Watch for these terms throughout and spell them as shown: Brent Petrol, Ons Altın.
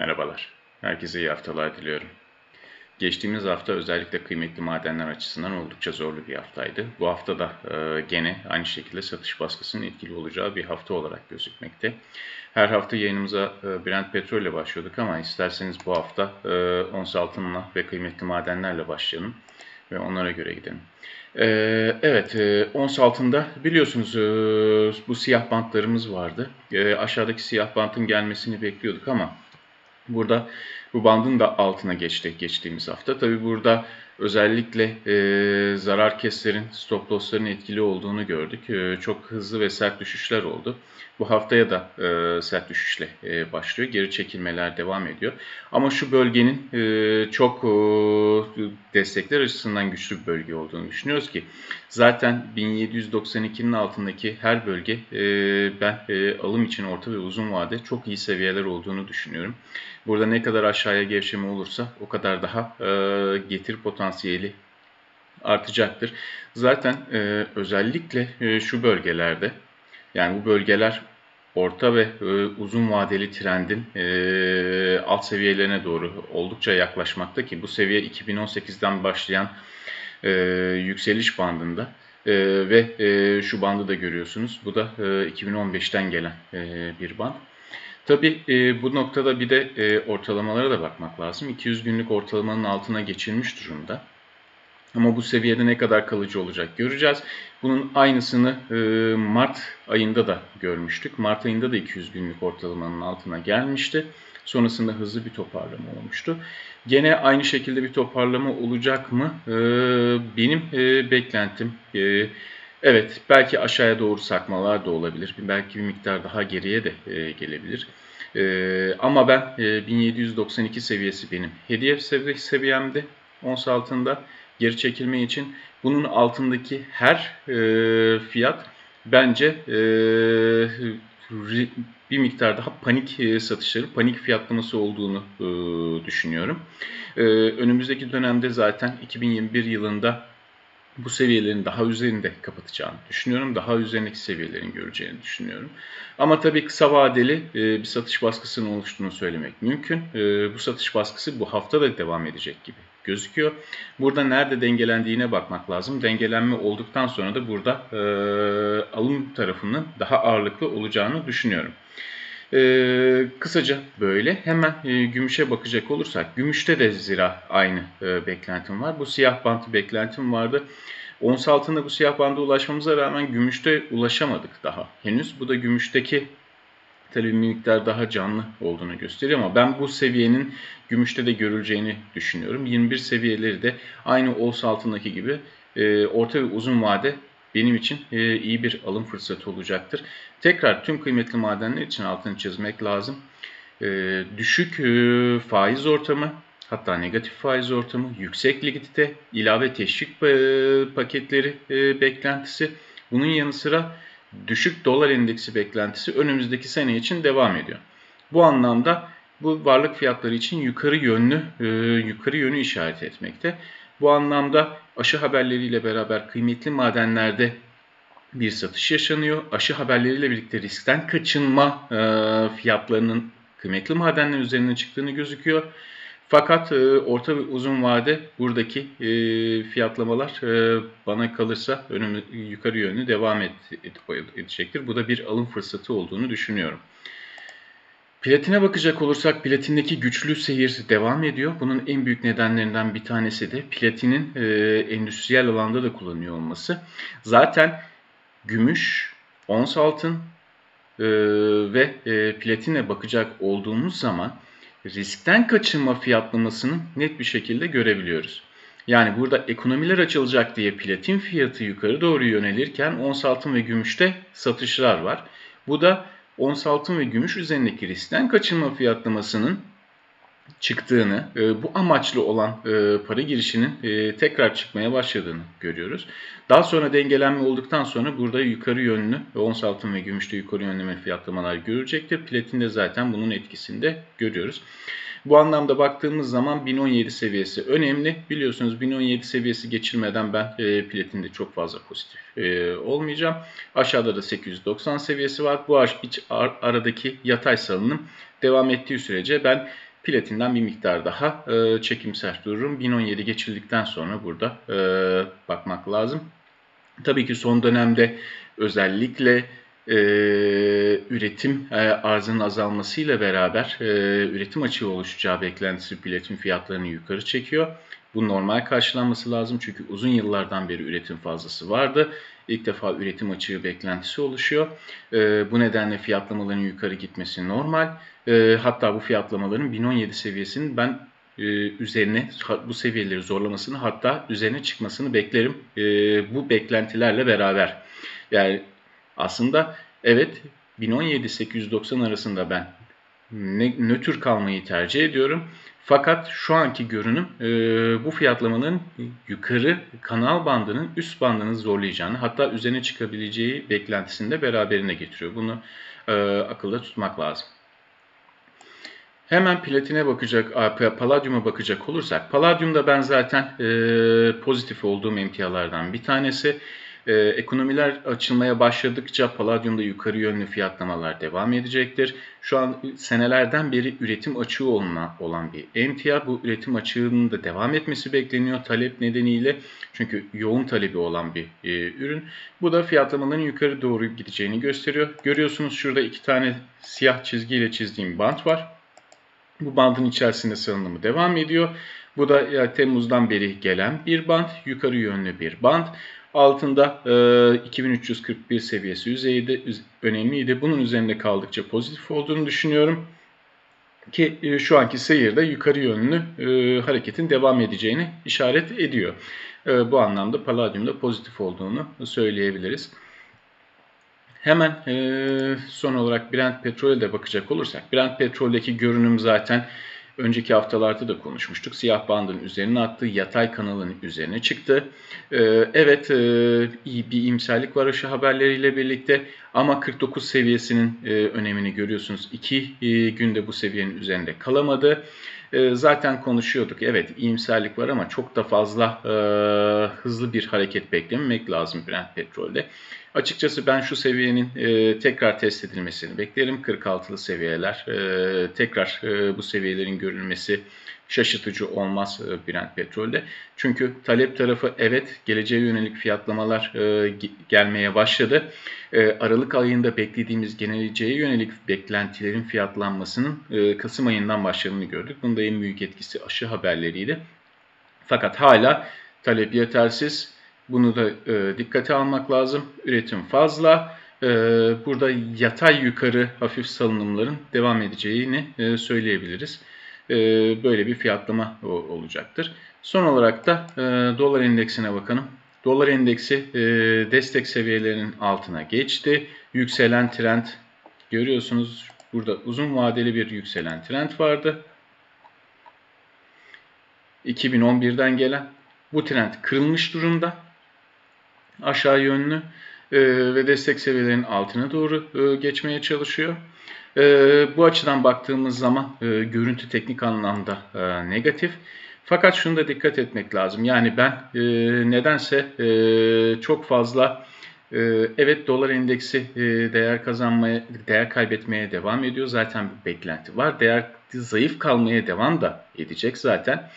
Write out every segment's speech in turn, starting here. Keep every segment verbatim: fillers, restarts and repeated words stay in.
Merhabalar, herkese iyi haftalar diliyorum. Geçtiğimiz hafta özellikle kıymetli madenler açısından oldukça zorlu bir haftaydı. Bu hafta da e, gene aynı şekilde satış baskısının etkili olacağı bir hafta olarak gözükmekte. Her hafta yayınımıza e, Brent Petrol ile başlıyorduk ama isterseniz bu hafta e, Ons Altın'la ve kıymetli madenlerle başlayalım ve onlara göre gidelim. Ee, evet, e, Ons Altın'da biliyorsunuz e, bu siyah bantlarımız vardı. E, aşağıdaki siyah bantın gelmesini bekliyorduk ama burada bu bandın da altına geçti geçtiğimiz hafta. Tabi burada özellikle e, zarar keslerin, stop lossların etkili olduğunu gördük. E, çok hızlı ve sert düşüşler oldu. Bu haftaya da e, sert düşüşle e, başlıyor. Geri çekilmeler devam ediyor. Ama şu bölgenin e, çok e, destekler açısından güçlü bir bölge olduğunu düşünüyoruz ki zaten bin yedi yüz doksan iki'nin altındaki her bölge e, ben e, alım için orta ve uzun vade çok iyi seviyeler olduğunu düşünüyorum. Burada ne kadar aşağıya gevşeme olursa o kadar daha e, getir potansiyeli artacaktır. Zaten e, özellikle e, şu bölgelerde, yani bu bölgeler orta ve e, uzun vadeli trendin e, alt seviyelerine doğru oldukça yaklaşmakta ki bu seviye iki bin on sekiz'den başlayan e, yükseliş bandında. Ee, ve e, şu bandı da görüyorsunuz. Bu da e, iki bin on beş'ten gelen e, bir band. Tabi e, bu noktada bir de e, ortalamalara da bakmak lazım. iki yüz günlük ortalamanın altına geçilmiş durumda. Ama bu seviyede ne kadar kalıcı olacak göreceğiz. Bunun aynısını e, Mart ayında da görmüştük. Mart ayında da iki yüz günlük ortalamanın altına gelmişti. Sonrasında hızlı bir toparlama olmuştu. Gene aynı şekilde bir toparlama olacak mı? Ee, benim e, beklentim, e, evet belki aşağıya doğru sarkmalar da olabilir. Belki bir miktar daha geriye de e, gelebilir. E, ama ben e, bin yedi yüz doksan iki seviyesi benim hedef sevi seviyemdi. Ons altında geri çekilme için bunun altındaki her e, fiyat bence e, bir miktar daha panik satışları, panik fiyatlaması olduğunu e, düşünüyorum. E, önümüzdeki dönemde zaten iki bin yirmi bir yılında bu seviyelerin daha üzerinde kapatacağını düşünüyorum. Daha üzerindeki seviyelerin göreceğini düşünüyorum. Ama tabii kısa vadeli e, bir satış baskısının oluştuğunu söylemek mümkün. E, bu satış baskısı bu hafta da devam edecek gibi gözüküyor. Burada nerede dengelendiğine bakmak lazım. Dengelenme olduktan sonra da burada e, alım tarafının daha ağırlıklı olacağını düşünüyorum. E, kısaca böyle. Hemen e, gümüşe bakacak olursak, gümüşte de zira aynı e, beklentim var. Bu siyah bantı beklentim vardı. Ons altında bu siyah banda ulaşmamıza rağmen gümüşte ulaşamadık daha henüz. Bu da gümüşteki tabii bir miktar daha canlı olduğunu gösteriyor ama ben bu seviyenin gümüşte de görüleceğini düşünüyorum. yirmi bir seviyeleri de aynı Ons altındaki gibi e, orta ve uzun vade benim için e, iyi bir alım fırsatı olacaktır. Tekrar tüm kıymetli madenler için altını çizmek lazım. E, düşük e, faiz ortamı, hatta negatif faiz ortamı, yüksek likidite, ilave teşvik paketleri e, beklentisi, bunun yanı sıra düşük dolar endeksi beklentisi önümüzdeki sene için devam ediyor. Bu anlamda bu varlık fiyatları için yukarı yönlü e, yukarı yönü işaret etmekte. Bu anlamda aşı haberleriyle beraber kıymetli madenlerde bir satış yaşanıyor. Aşı haberleriyle birlikte riskten kaçınma e, fiyatlarının kıymetli madenler üzerine çıktığını gözüküyor. Fakat e, orta ve uzun vade buradaki e, fiyatlamalar e, bana kalırsa önümü, yukarı yönlü devam et, et, edecektir. Bu da bir alım fırsatı olduğunu düşünüyorum. Platine bakacak olursak platindeki güçlü seyir devam ediyor. Bunun en büyük nedenlerinden bir tanesi de platinin e, endüstriyel alanda da kullanıyor olması. Zaten gümüş, ons altın e, ve e, platine bakacak olduğumuz zaman riskten kaçınma fiyatlamasını net bir şekilde görebiliyoruz. Yani burada ekonomiler açılacak diye platin fiyatı yukarı doğru yönelirken ons altın ve gümüşte satışlar var. Bu da ons altın ve gümüş üzerindeki riskten kaçınma fiyatlamasının çıktığını, bu amaçlı olan para girişinin tekrar çıkmaya başladığını görüyoruz. Daha sonra dengelenme olduktan sonra burada yukarı yönlü, ons altın ve gümüşte yukarı yönleme fiyatlamalar görecektir. Platinde zaten bunun etkisini de görüyoruz. Bu anlamda baktığımız zaman bin on yedi seviyesi önemli. Biliyorsunuz bin on yedi seviyesi geçilmeden ben e, platinde çok fazla pozitif e, olmayacağım. Aşağıda da sekiz yüz doksan seviyesi var. Bu aradaki yatay salınım devam ettiği sürece ben Platin'den bir miktar daha e, çekimser dururum. bin on yedi geçildikten sonra burada e, bakmak lazım. Tabii ki son dönemde özellikle e, üretim e, arzının azalmasıyla beraber e, üretim açığı oluşacağı beklentisi platin fiyatlarını yukarı çekiyor. Bu normal karşılanması lazım çünkü uzun yıllardan beri üretim fazlası vardı. İlk defa üretim açığı beklentisi oluşuyor. E, bu nedenle fiyatlamaların yukarı gitmesi normal. E, hatta bu fiyatlamaların bin on yedi seviyesinin ben e, üzerine bu seviyeleri zorlamasını hatta üzerine çıkmasını beklerim. E, bu beklentilerle beraber. Yani aslında evet bin on yedi sekiz yüz doksan arasında ben nötr kalmayı tercih ediyorum. Fakat şu anki görünüm e, bu fiyatlamanın yukarı kanal bandının üst bandını zorlayacağını hatta üzerine çıkabileceği beklentisini de beraberine getiriyor. Bunu e, akılda tutmak lazım. Hemen platine bakacak, paladyuma bakacak olursak, paladyumda ben zaten e, pozitif olduğum emtialardan bir tanesi. E, ekonomiler açılmaya başladıkça paladyumda yukarı yönlü fiyatlamalar devam edecektir. Şu an senelerden beri üretim açığı olan bir emtia. Bu üretim açığının da devam etmesi bekleniyor talep nedeniyle. Çünkü yoğun talebi olan bir e, ürün. Bu da fiyatlamaların yukarı doğru gideceğini gösteriyor. Görüyorsunuz şurada iki tane siyah çizgiyle çizdiğim bant var. Bu bandın içerisinde salınımı devam ediyor. Bu da ya, Temmuz'dan beri gelen bir bant. Yukarı yönlü bir bant. Altında e, iki bin üç yüz kırk bir seviyesi yüzeyde önemliydi. Bunun üzerinde kaldıkça pozitif olduğunu düşünüyorum. Ki e, şu anki seyirde yukarı yönlü e, hareketin devam edeceğini işaret ediyor. E, bu anlamda paladyumda pozitif olduğunu söyleyebiliriz. Hemen e, son olarak Brent Petrol'e de bakacak olursak. Brent Petrol'deki görünüm zaten önceki haftalarda da konuşmuştuk. Siyah bandın üzerine attı. Yatay kanalın üzerine çıktı. Ee, evet e, iyi bir imserlik var aşı haberleriyle birlikte. Ama kırk dokuz seviyesinin e, önemini görüyorsunuz. iki e, günde bu seviyenin üzerinde kalamadı. E, zaten konuşuyorduk. Evet iyimserlik var ama çok da fazla e, hızlı bir hareket beklememek lazım Brent Petrol'de. Açıkçası ben şu seviyenin e, tekrar test edilmesini beklerim. kırk altılı seviyeler e, tekrar e, bu seviyelerin görülmesi şaşırtıcı olmaz e, Brent Petrol'de. Çünkü talep tarafı evet geleceğe yönelik fiyatlamalar e, gelmeye başladı. E, Aralık ayında beklediğimiz geleceğe yönelik beklentilerin fiyatlanmasının e, Kasım ayından başladığını gördük. Bunda en büyük etkisi aşı haberleriydi. Fakat hala talep yetersiz. Bunu da e, dikkate almak lazım. Üretim fazla. E, burada yatay yukarı hafif salınımların devam edeceğini e, söyleyebiliriz. E, böyle bir fiyatlama o, olacaktır. Son olarak da e, dolar endeksine bakalım. Dolar endeksi e, destek seviyelerinin altına geçti. Yükselen trend görüyorsunuz. Burada uzun vadeli bir yükselen trend vardı. iki bin on birden gelen. Bu trend kırılmış durumda. Aşağı yönlü e, ve destek seviyelerinin altına doğru e, geçmeye çalışıyor. E, bu açıdan baktığımız zaman e, görüntü teknik anlamda e, negatif. Fakat şunu da dikkat etmek lazım. Yani ben e, nedense e, çok fazla e, evet dolar endeksi e, değer kazanmaya, değer kaybetmeye devam ediyor. Zaten bir beklenti var. Değer zayıf kalmaya devam da edecek zaten.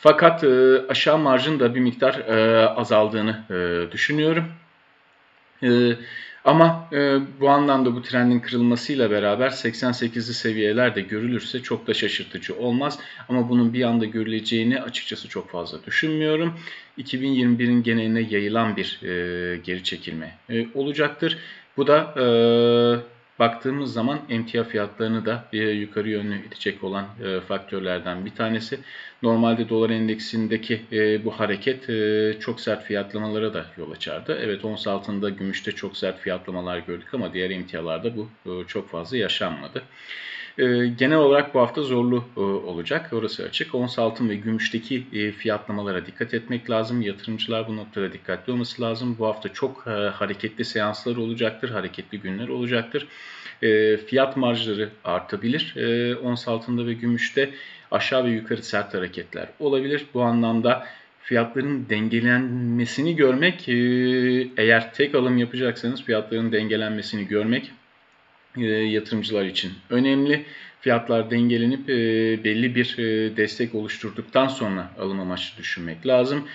Fakat e, aşağı marjın da bir miktar e, azaldığını e, düşünüyorum. E, ama e, bu anlamda bu trendin kırılmasıyla beraber seksen sekizli seviyeler de görülürse çok da şaşırtıcı olmaz. Ama bunun bir anda görüleceğini açıkçası çok fazla düşünmüyorum. iki bin yirmi birin geneline yayılan bir e, geri çekilme e, olacaktır. Bu da e, baktığımız zaman emtia fiyatlarını da yukarı yönlü itecek olan faktörlerden bir tanesi. Normalde dolar endeksindeki bu hareket çok sert fiyatlamalara da yol açardı. Evet ons altında, gümüşte çok sert fiyatlamalar gördük ama diğer emtialarda bu çok fazla yaşanmadı. Genel olarak bu hafta zorlu olacak. Orası açık. Ons altın ve gümüşteki fiyatlamalara dikkat etmek lazım. Yatırımcılar bu noktada dikkatli olması lazım. Bu hafta çok hareketli seanslar olacaktır. Hareketli günler olacaktır. Fiyat marjları artabilir. Ons altında ve gümüşte aşağı ve yukarı sert hareketler olabilir. Bu anlamda fiyatların dengelenmesini görmek, eğer tek alım yapacaksanız fiyatların dengelenmesini görmek yatırımcılar için önemli. Fiyatlar dengelenip belli bir destek oluşturduktan sonra alım amaçlı düşünmek lazım.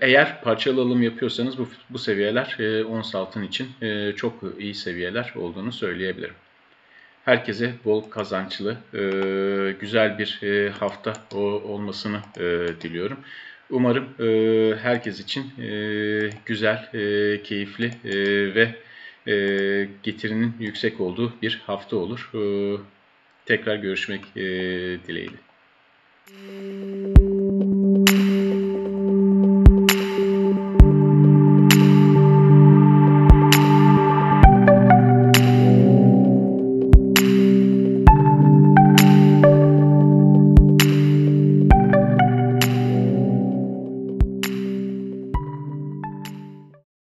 Eğer parçalı alım yapıyorsanız bu, bu seviyeler ons altın için çok iyi seviyeler olduğunu söyleyebilirim. Herkese bol kazançlı, güzel bir hafta olmasını diliyorum. Umarım herkes için güzel, keyifli ve getirinin yüksek olduğu bir hafta olur. Tekrar görüşmek dileğiyle.